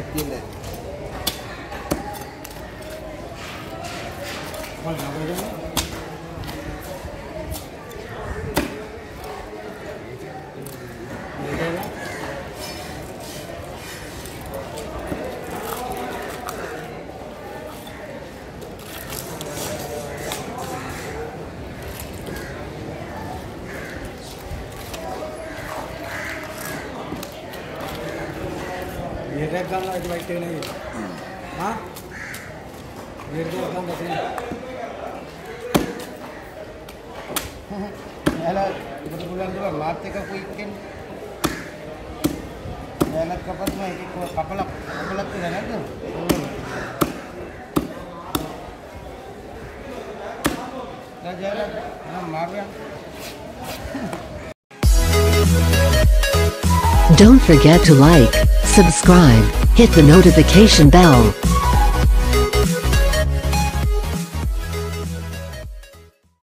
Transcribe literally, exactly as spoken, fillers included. fifteen there. We're going to go to the house. We're going to go to the house. We're going to go to the house. We're going to go to the Don't forget to like, subscribe, hit the notification bell.